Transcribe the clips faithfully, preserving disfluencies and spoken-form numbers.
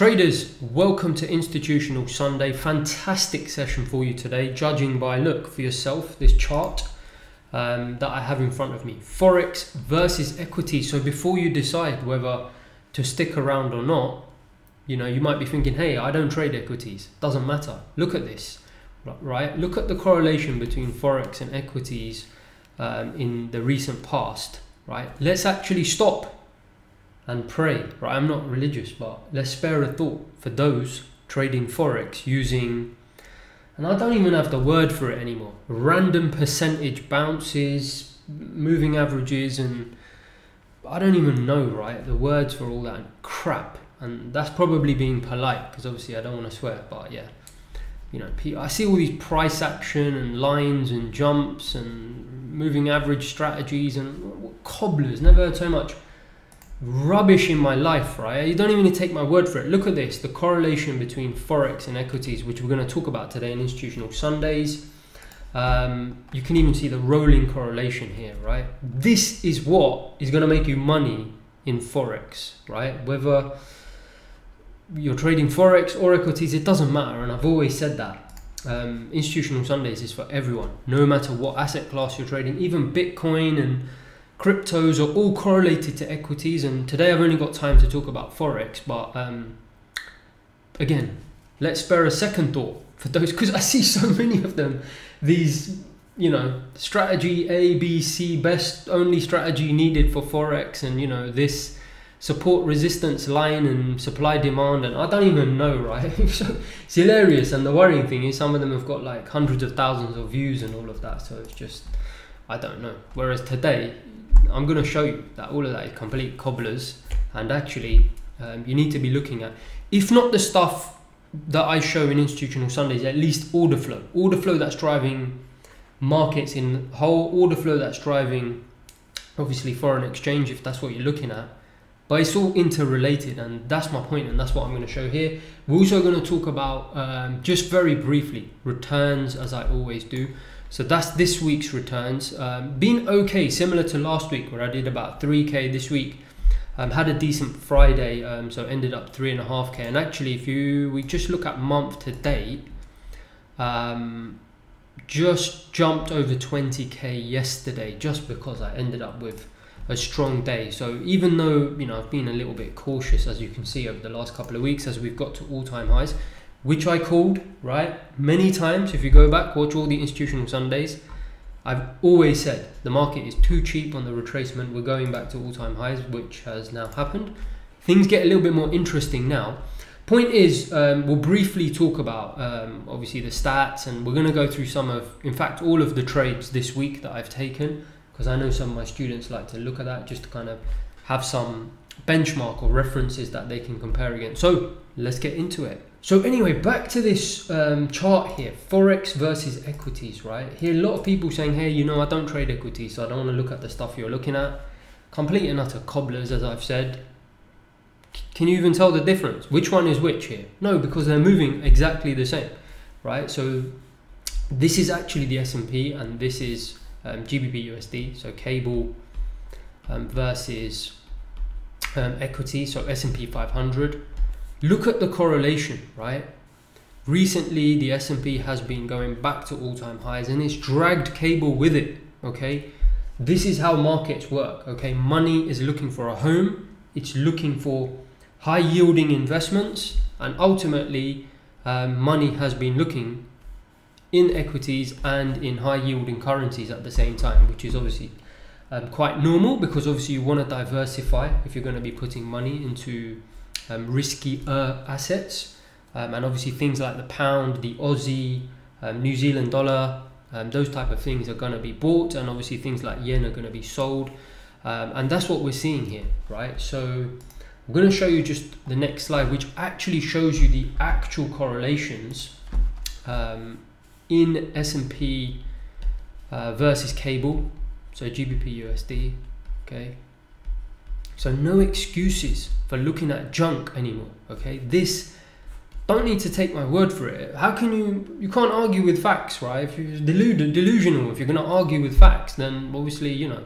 Traders, welcome to Institutional Sunday. Fantastic session for you today, judging by, look for yourself, this chart um, that I have in front of me. Forex versus equity. So before you decide whether to stick around or not, you know, you might be thinking, hey, I don't trade equities. Doesn't matter. Look at this, right? Look at the correlation between Forex and equities um, in the recent past, right? Let's actually stop and pray, right? I'm not religious, but let's spare a thought for those trading Forex using, and I don't even have the word for it anymore, random percentage bounces, moving averages, and I don't even know, right, the words for all that crap. And that's probably being polite, because obviously I don't want to swear, but yeah, you know, I see all these price action and lines and jumps and moving average strategies and cobblers, never heard so much rubbish in my life, right? You don't even need to take my word for it. Look at this, the correlation between Forex and equities, which we're going to talk about today in Institutional Sundays. Um, you can even see the rolling correlation here, right? This is what is going to make you money in Forex, right? Whether you're trading Forex or equities, it doesn't matter. And I've always said that um, Institutional Sundays is for everyone, no matter what asset class you're trading. Even Bitcoin and cryptos are all correlated to equities, and today I've only got time to talk about Forex, but um, again, let's spare a second thought for those, because I see so many of them, these, you know, strategy A, B, C, best only strategy needed for Forex, and you know, this support resistance line and supply demand, and I don't even know, right? So it's hilarious, and the worrying thing is some of them have got like hundreds of thousands of views and all of that, so it's just, I don't know. Whereas today, I'm going to show you that all of that is complete cobblers, and actually um, you need to be looking at, if not the stuff that I show in Institutional Sundays, at least order flow, order flow that's driving markets in whole, order flow that's driving obviously foreign exchange if that's what you're looking at, but it's all interrelated, and that's my point, and that's what I'm going to show here. We're also going to talk about um, just very briefly returns, as I always do. So that's this week's returns. Um, been okay, similar to last week where I did about three K. This week um, had a decent Friday, um, so ended up three and a half K. And actually, if you we just look at month to date, um, just jumped over twenty K yesterday, just because I ended up with a strong day. So even though, you know, I've been a little bit cautious, as you can see, over the last couple of weeks, as we've got to all-time highs, which I called, right, many times. If you go back, watch all the Institutional Sundays, I've always said the market is too cheap on the retracement. We're going back to all-time highs, which has now happened. Things get a little bit more interesting now. Point is, um, we'll briefly talk about, um, obviously, the stats, and we're going to go through some of, in fact, all of the trades this week that I've taken, because I know some of my students like to look at that just to kind of have some benchmark or references that they can compare against. So let's get into it. So anyway, back to this um, chart here, Forex versus equities, right? Here, a lot of people saying, hey, you know, I don't trade equities, so I don't want to look at the stuff you're looking at. Complete and utter cobblers, as I've said. C can you even tell the difference? Which one is which here? No, because they're moving exactly the same, right? So this is actually the S and P, and this is um, G B P U S D, so cable um, versus um, equity, so S and P five hundred. Look at the correlation, right? Recently, the S and P has been going back to all-time highs, and it's dragged cable with it, okay? This is how markets work, okay? Money is looking for a home. It's looking for high-yielding investments, and ultimately, um, money has been looking in equities and in high-yielding currencies at the same time, which is obviously um, quite normal, because obviously you want to diversify if you're going to be putting money into Um, risky uh, assets, um, and obviously things like the pound, the Aussie, um, New Zealand dollar, um, those type of things are going to be bought, and obviously things like yen are going to be sold, um, and that's what we're seeing here, right? So I'm going to show you just the next slide, which actually shows you the actual correlations um, in S and P uh, versus cable, so G B P U S D, okay? So no excuses for looking at junk anymore, okay? This, don't need to take my word for it. How can you, you can't argue with facts, right? If you're deluded, delusional, if you're gonna argue with facts, then obviously, you know,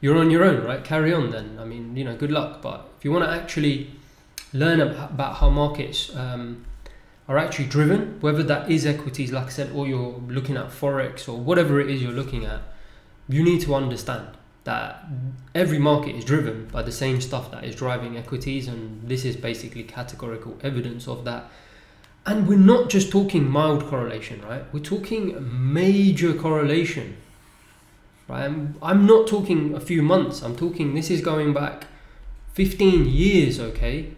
you're on your own, right? Carry on then. I mean, you know, good luck. But if you wanna actually learn about how markets um, are actually driven, whether that is equities, like I said, or you're looking at Forex or whatever it is you're looking at, you need to understand that every market is driven by the same stuff that is driving equities, and this is basically categorical evidence of that. And we're not just talking mild correlation, right? We're talking major correlation, right? I'm, I'm not talking a few months. I'm talking, this is going back fifteen years, okay?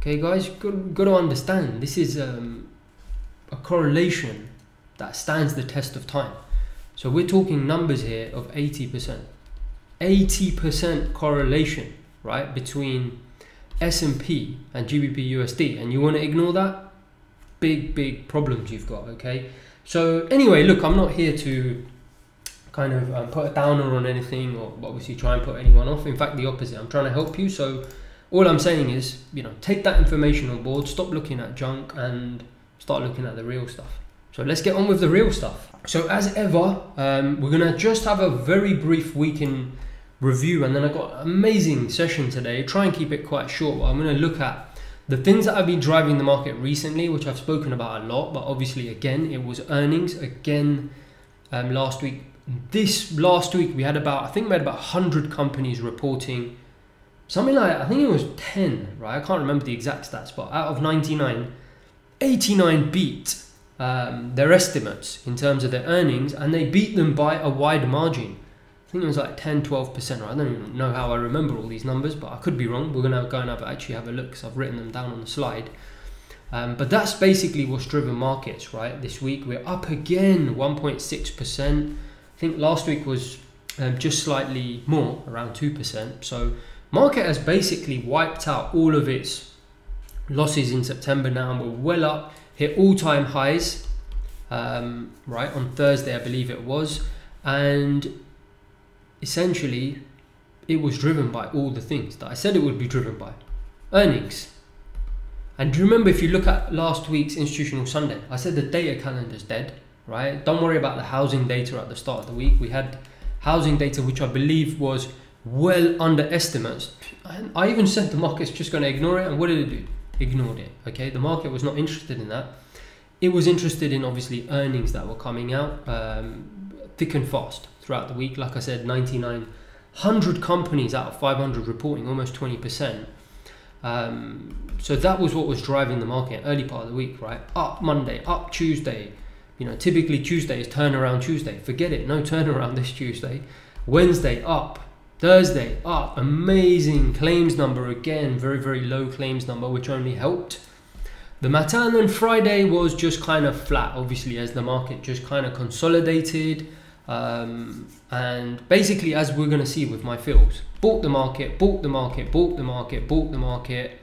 Okay, guys, you've got to understand, this is um, a correlation that stands the test of time. So we're talking numbers here of eighty percent. eighty percent correlation, right, between S and P and G B P U S D, and you want to ignore that? Big, big problems you've got, okay? So anyway, look, I'm not here to kind of um, put a downer on anything or obviously try and put anyone off. In fact, the opposite. I'm trying to help you. So all I'm saying is, you know, take that information on board, stop looking at junk and start looking at the real stuff. So let's get on with the real stuff. So as ever, um, we're gonna just have a very brief week in review, and then I've got an amazing session today. Try and keep it quite short. I'm gonna look at the things that have been driving the market recently, which I've spoken about a lot, but obviously again, it was earnings again um, last week. This last week we had about, I think we had about one hundred companies reporting, something like, I think it was ten, right? I can't remember the exact stats, but out of ninety-nine, eighty-nine beat um, their estimates in terms of their earnings, and they beat them by a wide margin. I think it was like ten, twelve percent, right? I don't even know how I remember all these numbers, but I could be wrong. We're gonna go and have, actually have a look, because I've written them down on the slide. Um, but that's basically what's driven markets, right? This week we're up again one point six percent. I think last week was um, just slightly more, around two percent. So market has basically wiped out all of its losses in September now, and we're well up, hit all-time highs, um, right, on Thursday, I believe it was. And essentially, it was driven by all the things that I said it would be driven by. Earnings. And do you remember, if you look at last week's Institutional Sunday, I said the data calendar's dead. Right, don't worry about the housing data at the start of the week. We had housing data which I believe was well under estimates. I even said the market's just going to ignore it, and what did it do? Ignored it. Okay, the market was not interested in that. It was interested in obviously earnings that were coming out um, thick and fast throughout the week. Like I said, ninety-nine hundred companies out of five hundred reporting, almost twenty percent. Um, so that was what was driving the market early part of the week, right? Up Monday, up Tuesday. You know, typically Tuesday is turnaround Tuesday. Forget it, no turnaround this Tuesday. Wednesday up, Thursday up, amazing claims number again, very, very low claims number, which only helped the matter. And then Friday was just kind of flat, obviously, as the market just kind of consolidated. Um, and basically, as we're going to see with my fills, bought the market, bought the market, bought the market, bought the market.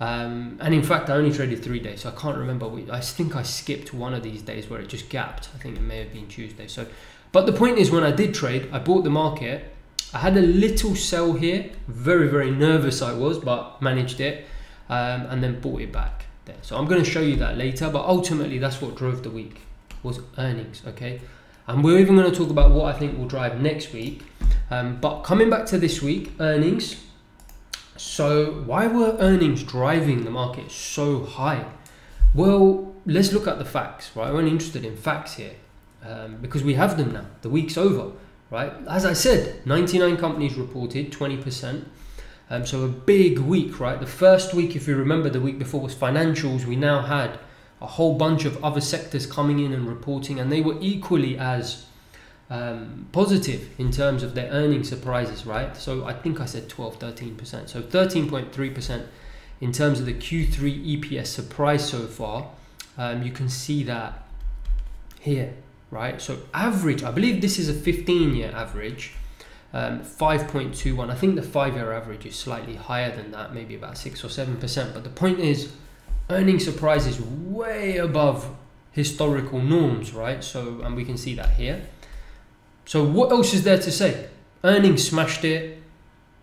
Um, and in fact, I only traded three days, so I can't remember. We, I think I skipped one of these days where it just gapped. I think it may have been Tuesday. So, but the point is, when I did trade, I bought the market. I had a little sell here. Very, very nervous I was, but managed it, um, and then bought it back there. So I'm going to show you that later. But ultimately, that's what drove the week, was earnings. Okay, and we're even going to talk about what I think will drive next week. Um, but coming back to this week, earnings. So why were earnings driving the market so high? Well, let's look at the facts, right? We're only interested in facts here um, because we have them now. The week's over, right? As I said, ninety-nine companies reported, twenty percent. Um, so a big week, right? The first week, if you remember, the week before was financials. We now had a whole bunch of other sectors coming in and reporting, and they were equally as Um, positive in terms of their earning surprises, right? So I think I said twelve, thirteen percent. So thirteen point three percent in terms of the Q three E P S surprise so far. Um, you can see that here, right? So average, I believe this is a fifteen year average, um, five point two one. I think the five year average is slightly higher than that, maybe about six or seven percent. But the point is, earning surprise is way above historical norms, right? So, and we can see that here. So what else is there to say? Earnings smashed it.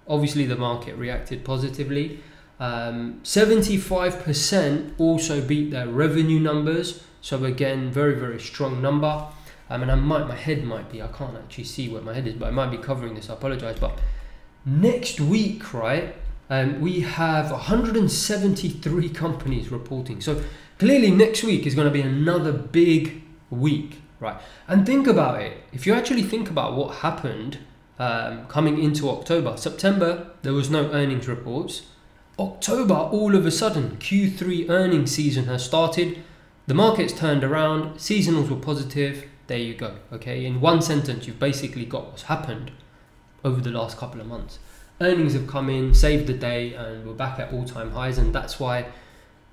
Obviously, the market reacted positively. Um, seventy-five percent also beat their revenue numbers. So again, very, very strong number. I mean, I might, my head might be, I can't actually see where my head is, but I might be covering this, I apologize. But next week, right? Um, we have one hundred seventy-three companies reporting. So clearly next week is going to be another big week, right? And think about it. If you actually think about what happened um, coming into October, September, there was no earnings reports. October, all of a sudden, Q three earnings season has started. The market's turned around. Seasonals were positive. There you go. Okay, in one sentence, you've basically got what's happened over the last couple of months. Earnings have come in, saved the day, and we're back at all-time highs. And that's why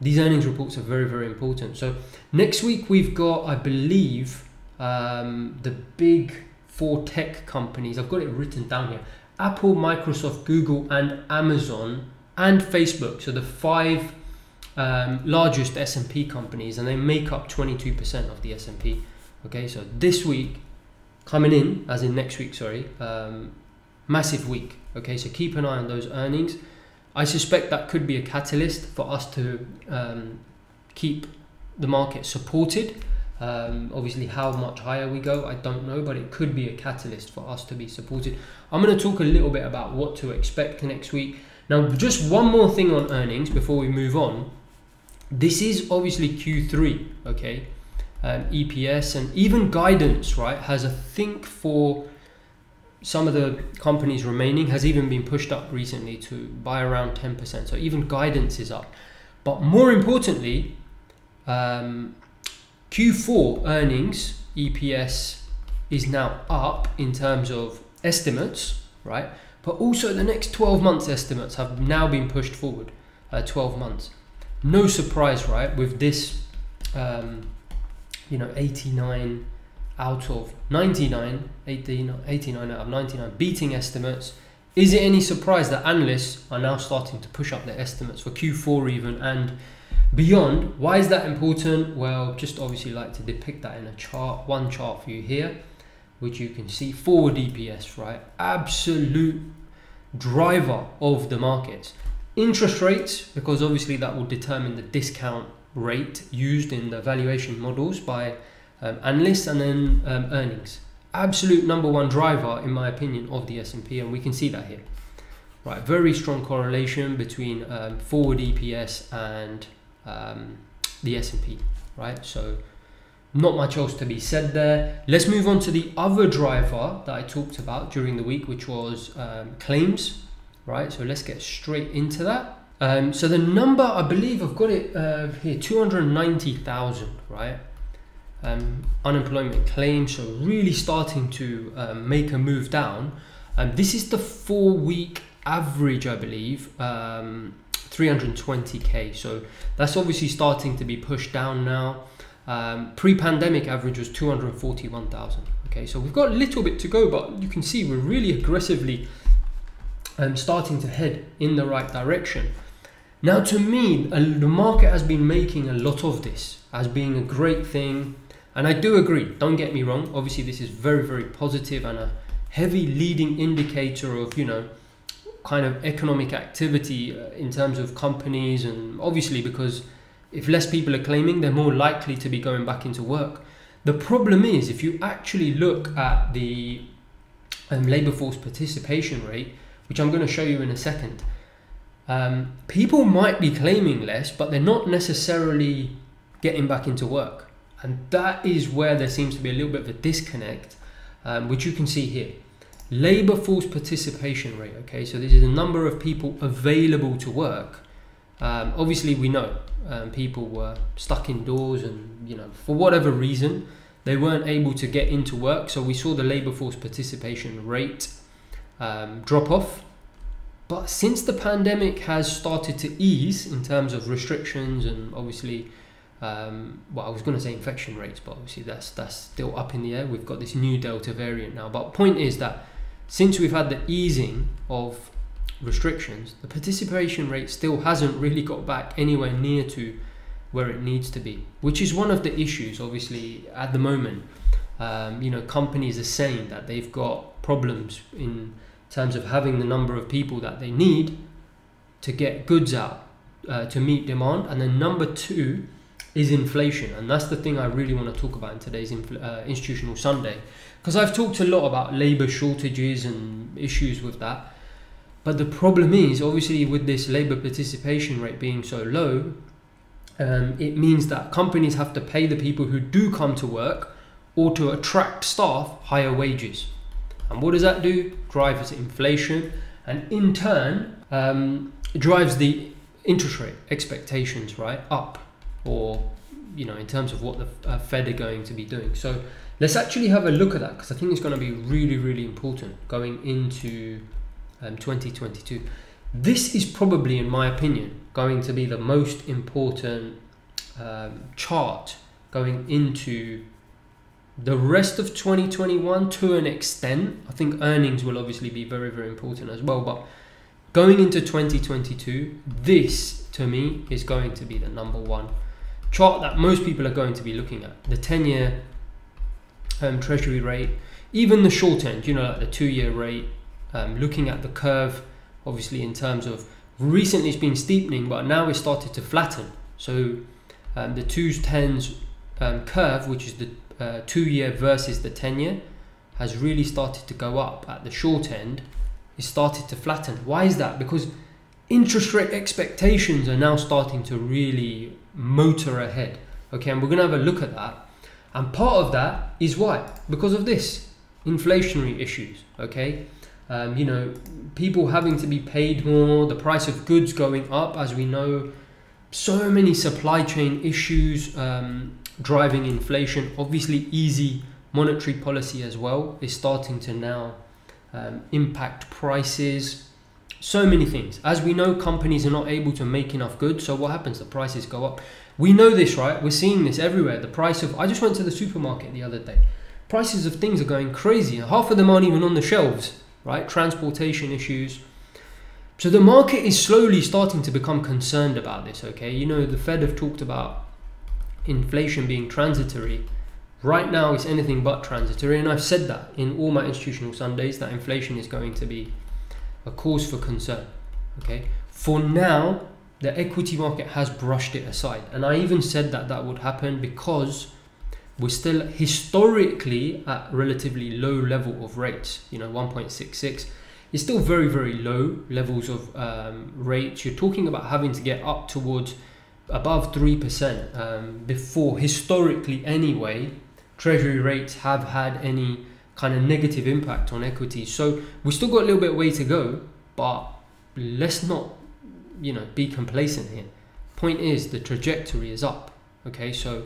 these earnings reports are very, very important. So next week we've got, I believe, um, the big four tech companies. I've got it written down here: Apple, Microsoft, Google, and Amazon, and Facebook. So the five um, largest S and P companies, and they make up twenty-two percent of the S and P. Okay, so this week, coming in, as in next week, sorry, um, massive week. Okay, so keep an eye on those earnings. I suspect that could be a catalyst for us to um, keep the market supported. Um, obviously, how much higher we go, I don't know, but it could be a catalyst for us to be supported. I'm going to talk a little bit about what to expect next week. Now, just one more thing on earnings before we move on. This is obviously Q three, okay? Um, E P S and even guidance, right, has a think for some of the companies remaining, has even been pushed up recently to by around ten percent. So even guidance is up. But more importantly, um, Q four earnings, E P S, is now up in terms of estimates, right? But also the next twelve months estimates have now been pushed forward, uh, twelve months. No surprise, right, with this um, you know, eighty-nine out of ninety-nine, eighty-nine out of ninety-nine beating estimates. Is it any surprise that analysts are now starting to push up their estimates for Q four even and beyond? Why is that important? Well, just obviously like to depict that in a chart, one chart for you here, which you can see forward E P S, right? Absolute driver of the markets. Interest rates, because obviously that will determine the discount rate used in the valuation models by um, analysts, and then um, earnings. Absolute number one driver, in my opinion, of the S and P, and we can see that here. Right, very strong correlation between um, forward E P S and um, the S and P, right? So not much else to be said there. Let's move on to the other driver that I talked about during the week, which was um, claims, right? So let's get straight into that. Um, so the number, I believe I've got it uh, here, two hundred ninety thousand, right? Um, unemployment claims, so really starting to uh, make a move down. Um, this is the four-week average, I believe, um, three hundred twenty K. So that's obviously starting to be pushed down now. Um, pre-pandemic average was two hundred forty-one thousand. Okay, so we've got a little bit to go, but you can see we're really aggressively um, starting to head in the right direction. Now, to me, the market has been making a lot of this as being a great thing. And I do agree, don't get me wrong. Obviously, this is very, very positive and a heavy leading indicator of, you know, kind of economic activity in terms of companies. And obviously, because if less people are claiming, they're more likely to be going back into work. The problem is, if you actually look at the um, labor force participation rate, which I'm going to show you in a second, Um, people might be claiming less, but they're not necessarily getting back into work. And that is where there seems to be a little bit of a disconnect, um, which you can see here. Labour force participation rate, okay? So this is the number of people available to work. Um, obviously, we know um, people were stuck indoors and, you know, for whatever reason, they weren't able to get into work. So we saw the labour force participation rate um, drop off. But since the pandemic has started to ease in terms of restrictions and obviously, um, well, I was going to say infection rates, but obviously that's that's still up in the air. We've got this new Delta variant now. But point is that since we've had the easing of restrictions, the participation rate still hasn't really got back anywhere near to where it needs to be, which is one of the issues, obviously, at the moment. Um, you know, companies are saying that they've got problems in terms of having the number of people that they need to get goods out uh, to meet demand. And then number two is inflation. And that's the thing I really want to talk about in today's uh, Institutional Sunday, because I've talked a lot about labor shortages and issues with that. But the problem is, obviously, with this labor participation rate being so low, um, it means that companies have to pay the people who do come to work or to attract staff higher wages. And what does that do? Drives inflation, and in turn, um, drives the interest rate expectations, right, up, or, you know, in terms of what the uh, Fed are going to be doing. So let's actually have a look at that, because I think it's going to be really, really important going into um, twenty twenty-two. This is probably, in my opinion, going to be the most important um, chart going into the rest of twenty twenty-one to an extent. I think earnings will obviously be very, very important as well, but going into twenty twenty-two, this to me is going to be the number one chart that most people are going to be looking at. The ten-year um, treasury rate, even the short end, you know, like the two-year rate, um, looking at the curve, obviously, in terms of recently it's been steepening, but now it's started to flatten. So um, the two-tens um, curve, which is the uh, two-year versus the ten-year, has really started to go up at the short end. It started to flatten. Why is that? Because interest rate expectations are now starting to really motor ahead. Okay, and we're going to have a look at that. And part of that is why? Because of this inflationary issues. Okay, um, you know, people having to be paid more, the price of goods going up, as we know, so many supply chain issues um, driving inflation. Obviously, easy monetary policy as well is starting to now Um, impact prices, so many things. As we know, companies are not able to make enough goods, so what happens? The prices go up. We know this, right? We're seeing this everywhere. The price of, I just went to the supermarket the other day, prices of things are going crazy. Half of them aren't even on the shelves, right? Transportation issues. So the market is slowly starting to become concerned about this. Okay, you know, the Fed have talked about inflation being transitory. Right now, it's anything but transitory, and I've said that in all my Institutional Sundays, that inflation is going to be a cause for concern. Okay, for now, the equity market has brushed it aside, and I even said that that would happen because we're still historically at relatively low level of rates. You know, one point six six is still very, very low levels of um, rates. You're talking about having to get up towards above three percent um, before, historically anyway, treasury rates have had any kind of negative impact on equity. So we've still got a little bit of way to go, but let's not, you know, be complacent here. Point is, the trajectory is up. Okay, so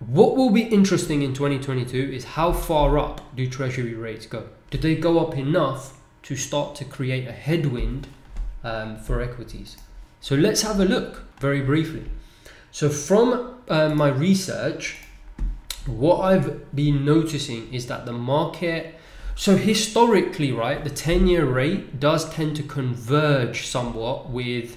what will be interesting in twenty twenty-two is how far up do treasury rates go? Do they go up enough to start to create a headwind um, for equities? So let's have a look very briefly. So from uh, my research, what I've been noticing is that the market, so historically, right, the ten-year rate does tend to converge somewhat with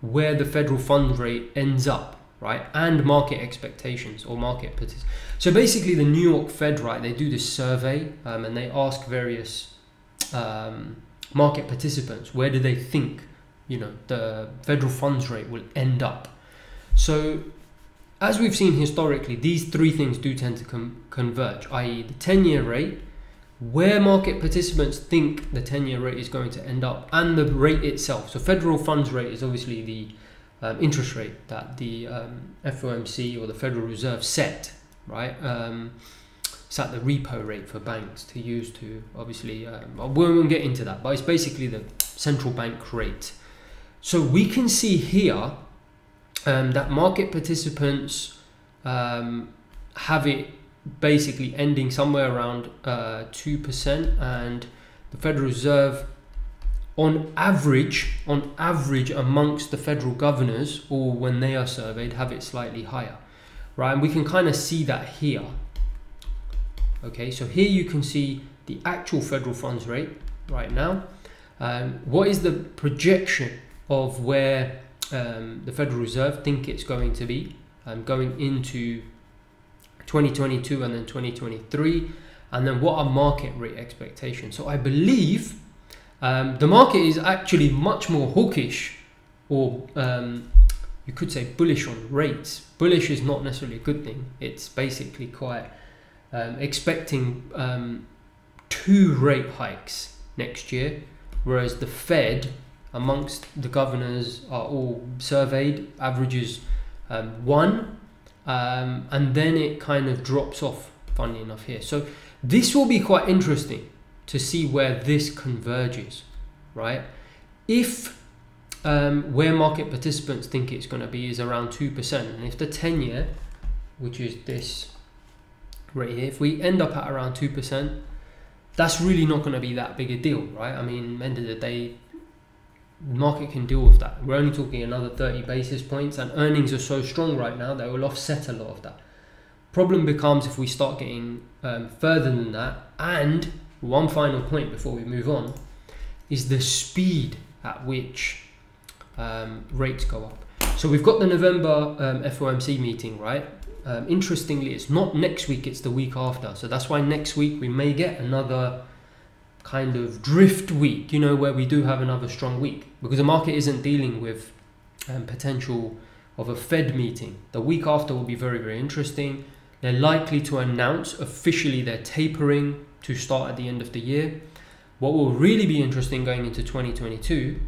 where the federal fund rate ends up, right, and market expectations or market participation. So basically the New York Fed, right, they do this survey um, and they ask various um, market participants, where do they think, you know, the federal funds rate will end up. So as we've seen historically, these three things do tend to converge, i e the ten-year rate, where market participants think the ten-year rate is going to end up, and the rate itself. So federal funds rate is obviously the um, interest rate that the um, F O M C or the Federal Reserve set, right? Um, it's at the repo rate for banks to use to, obviously, um, we won't get into that, but it's basically the central bank rate. So we can see here um, that market participants um, have it basically ending somewhere around uh, two percent, and the Federal Reserve on average, on average amongst the federal governors, or when they are surveyed, have it slightly higher, right? And we can kind of see that here. Okay, so here you can see the actual federal funds rate right now. Um, what is the projection of where um, the Federal Reserve think it's going to be um, going into twenty twenty-two and then twenty twenty-three, and then what are market rate expectations? So I believe um, the market is actually much more hawkish, or um, you could say bullish on rates. Bullish is not necessarily a good thing. It's basically quite um, expecting um, two rate hikes next year, whereas the Fed, amongst the governors, are all surveyed, averages um, one, um, and then it kind of drops off, funnily enough, here. So this will be quite interesting to see where this converges, right? If um, where market participants think it's going to be is around two percent, and if the ten year, which is this right here, if we end up at around two percent, that's really not going to be that big a deal, right? I mean, end of the day, the market can deal with that. We're only talking another thirty basis points, and earnings are so strong right now, they will offset a lot of that. Problem becomes if we start getting um, further than that. And one final point before we move on is the speed at which um, rates go up. So we've got the November um, F O M C meeting, right? Um, interestingly, it's not next week, it's the week after. So that's why next week we may get another kind of drift week, you know, where we do have another strong week, because the market isn't dealing with um, potential of a Fed meeting. The week after will be very, very interesting. They're likely to announce officially their tapering to start at the end of the year. What will really be interesting going into twenty twenty-two,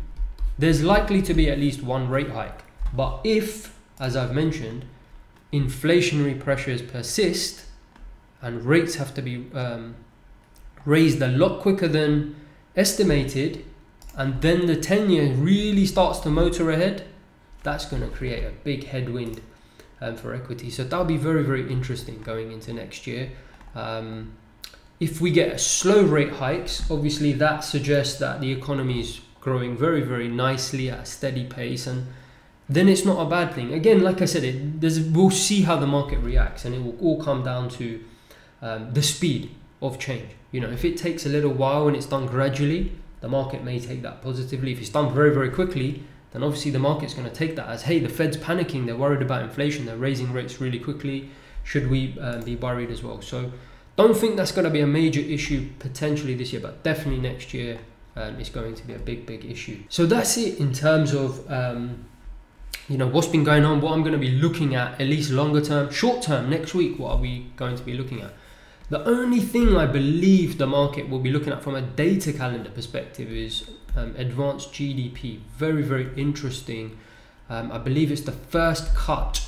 there's likely to be at least one rate hike. But if, as I've mentioned, inflationary pressures persist and rates have to be um, raised a lot quicker than estimated, and then the ten year really starts to motor ahead, that's going to create a big headwind um, for equity. So that'll be very, very interesting going into next year. Um, if we get slow rate hikes, obviously that suggests that the economy is growing very, very nicely at a steady pace, and then it's not a bad thing. Again, like I said, it, there's, we'll see how the market reacts, and it will all come down to um, the speed of change. You know, if it takes a little while and it's done gradually, the market may take that positively. If it's done very, very quickly, then obviously the market's going to take that as, hey, the Fed's panicking, they're worried about inflation, they're raising rates really quickly, should we um, be worried as well? So don't think that's going to be a major issue potentially this year, but definitely next year um, it's going to be a big, big issue. So that's it in terms of um, you know, what's been going on, what I'm going to be looking at, at least longer term. Short term, next week, what are we going to be looking at? The only thing I believe the market will be looking at from a data calendar perspective is um, advanced G D P. Very, very interesting. Um, I believe it's the first cut,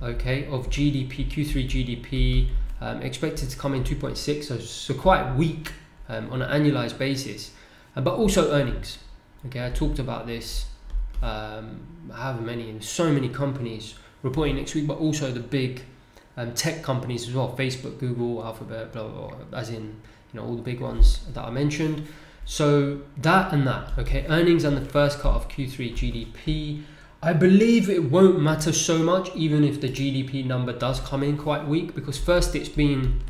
okay, of G D P, Q three G D P, um, expected to come in two point six, so, so quite weak um, on an annualized basis. Uh, but also earnings. Okay, I talked about this. Um, however many and so many companies reporting next week, but also the big um, tech companies as well, Facebook, Google, Alphabet, blah, blah, blah, as in, you know, all the big ones that I mentioned. So that and that, okay, earnings and the first cut of Q three G D P. I believe it won't matter so much even if the G D P number does come in quite weak, because first it's been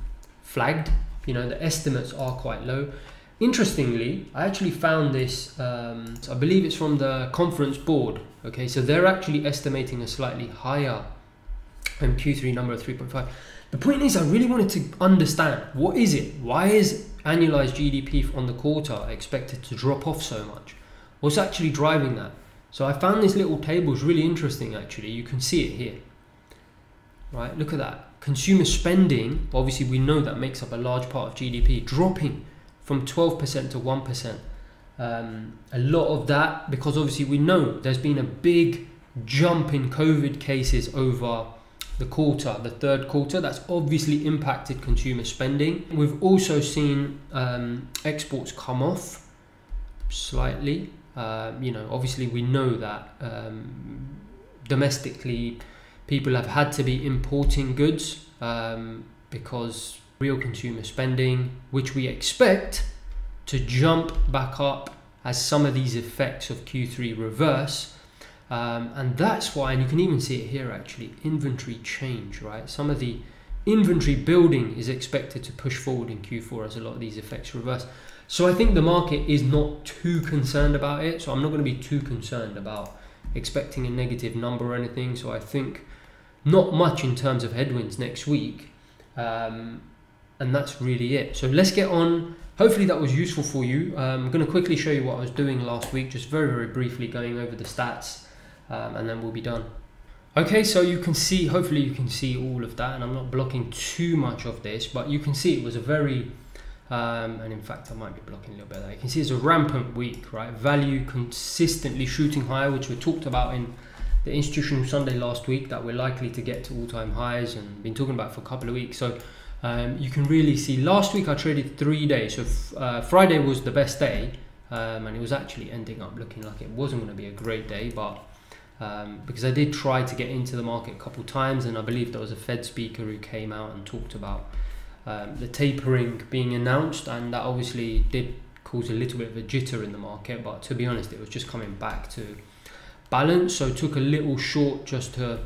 flagged, you know, the estimates are quite low. Interestingly, I actually found this, um, I believe it's from the Conference Board, okay, so they're actually estimating a slightly higher um, Q three number of three point five. The point is, I really wanted to understand, what is it? Why is annualized G D P on the quarter expected to drop off so much? What's actually driving that? So I found this little table is really interesting, actually. You can see it here, right? Look at that. Consumer spending, obviously we know that makes up a large part of G D P, dropping from twelve percent to one percent. Um, a lot of that, because obviously we know there's been a big jump in COVID cases over the quarter, the third quarter. That's obviously impacted consumer spending. We've also seen um, exports come off slightly. Uh, you know, obviously we know that um, domestically people have had to be importing goods um, because real consumer spending, which we expect to jump back up as some of these effects of Q three reverse. Um, and that's why, and you can even see it here actually, inventory change, right? Some of the inventory building is expected to push forward in Q four as a lot of these effects reverse. So I think the market is not too concerned about it. So I'm not going to be too concerned about expecting a negative number or anything. So I think not much in terms of headwinds next week. Um, And that's really it. So let's get on. Hopefully that was useful for you. Um, I'm going to quickly show you what I was doing last week, just very, very briefly going over the stats, um, and then we'll be done. Okay, so you can see, hopefully you can see all of that, and I'm not blocking too much of this, but you can see it was a very Um, and in fact, I might be blocking a little bit there. You can see it's a rampant week, right? Value consistently shooting higher, which we talked about in the Institutional Sunday last week, that we're likely to get to all-time highs and been talking about for a couple of weeks. So um, you can really see last week I traded three days. So uh, Friday was the best day, um, and it was actually ending up looking like it wasn't going to be a great day, but um, because I did try to get into the market a couple times, and I believe there was a Fed speaker who came out and talked about Um, the tapering being announced, and that obviously did cause a little bit of a jitter in the market, but to be honest it was just coming back to balance, so it took a little short just to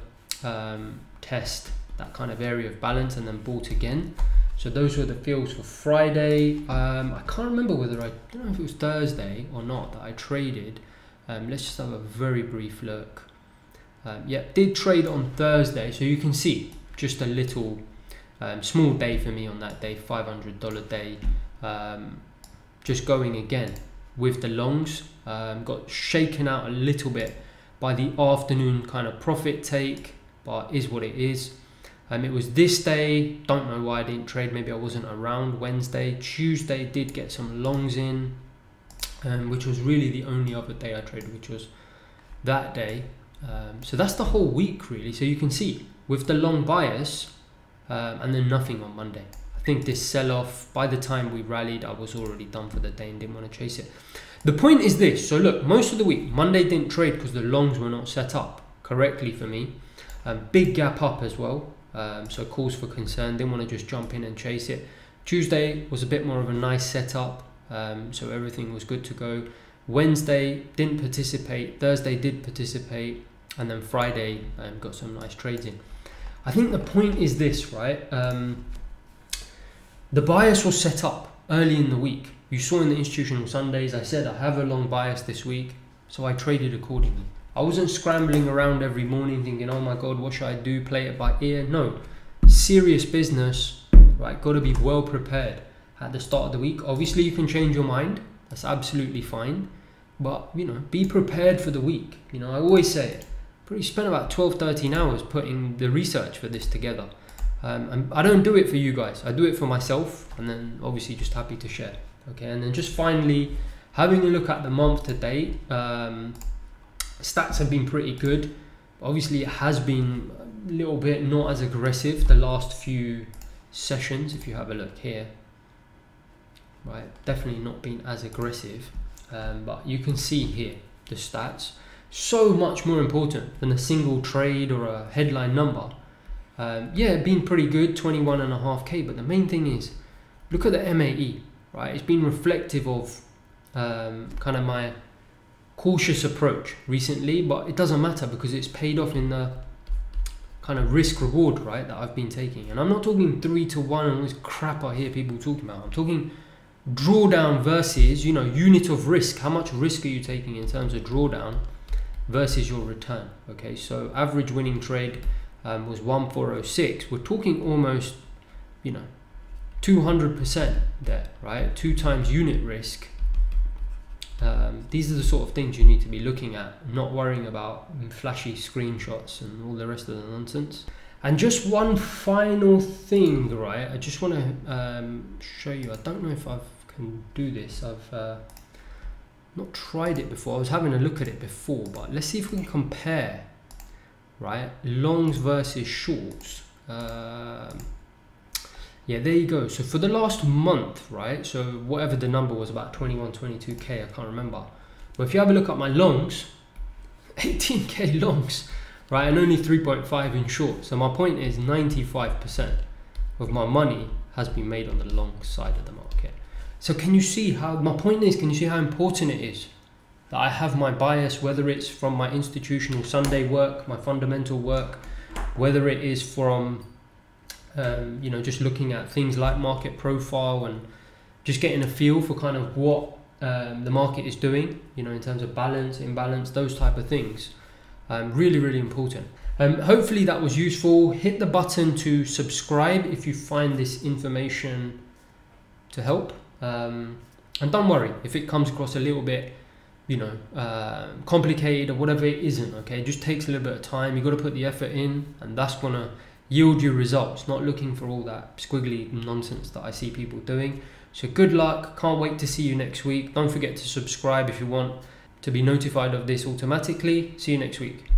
um, test that kind of area of balance and then bought again. So those were the feels for Friday. um, I can't remember whether I, I don't know if it was Thursday or not that I traded. Um, let's just have a very brief look. Um, yeah, did trade on Thursday, so you can see just a little Um, small day for me on that day, five hundred dollar day. Um, just going again with the longs. Um, got shaken out a little bit by the afternoon kind of profit take, but is what it is. Um, it was this day, don't know why I didn't trade. Maybe I wasn't around Wednesday. Tuesday did get some longs in, um, which was really the only other day I traded, which was that day. Um, so that's the whole week really. So you can see with the long bias, Um, and then nothing on Monday. I think this sell-off, by the time we rallied, I was already done for the day and didn't want to chase it. The point is this, so look, most of the week, Monday didn't trade because the longs were not set up correctly for me. Um, big gap up as well, um, so calls for concern, didn't want to just jump in and chase it. Tuesday was a bit more of a nice setup, um, so everything was good to go. Wednesday didn't participate, Thursday did participate, and then Friday um, got some nice trades in. I think the point is this, right? Um, the bias was set up early in the week. You saw in the Institutional Sundays, I said I have a long bias this week, so I traded accordingly. I wasn't scrambling around every morning thinking, oh my God, what should I do? Play it by ear? No, serious business, right? Got to be well prepared at the start of the week. Obviously, you can change your mind. That's absolutely fine. But, you know, be prepared for the week. You know, I always say it. Pretty spent about twelve, thirteen hours putting the research for this together. Um, and I don't do it for you guys. I do it for myself, and then obviously just happy to share. Okay, and then just finally having a look at the month to date. Um, stats have been pretty good. Obviously, it has been a little bit not as aggressive the last few sessions. If you have a look here, right, definitely not been as aggressive. Um, but you can see here the stats. So much more important than a single trade or a headline number. Um, yeah, been pretty good, twenty-one and a half K, but the main thing is, look at the M A E, right? It's been reflective of um, kind of my cautious approach recently, but it doesn't matter because it's paid off in the kind of risk reward, right, that I've been taking. And I'm not talking three to one and all this crap I hear people talking about. I'm talking drawdown versus, you know, unit of risk. How much risk are you taking in terms of drawdown versus your return? Okay, so average winning trade um, was one four oh six. We're talking almost, you know, two hundred percent there, right? Two times unit risk. Um, these are the sort of things you need to be looking at, not worrying about flashy screenshots and all the rest of the nonsense. And just one final thing, right? I just want to um, show you. I don't know if I can do this. I've uh, not tried it before. I was having a look at it before, but let's see if we can compare, right, longs versus shorts. Um, yeah, there you go. So for the last month, right, so whatever the number was, about twenty-one, twenty-two K, I can't remember. But if you have a look at my longs, eighteen K longs, right, and only three point five in shorts. So my point is ninety-five percent of my money has been made on the long side of the market. So can you see how, my point is, can you see how important it is that I have my bias, whether it's from my Institutional Sunday work, my fundamental work, whether it is from, um, you know, just looking at things like market profile and just getting a feel for kind of what um, the market is doing, you know, in terms of balance, imbalance, those type of things. Um, really, really important. Um, hopefully that was useful. Hit the button to subscribe if you find this information to help. Um, and don't worry if it comes across a little bit, you know, uh, complicated or whatever it isn't, okay? It just takes a little bit of time. You've got to put the effort in, and that's going to yield you results, not looking for all that squiggly nonsense that I see people doing. So good luck. Can't wait to see you next week. Don't forget to subscribe if you want to be notified of this automatically. See you next week.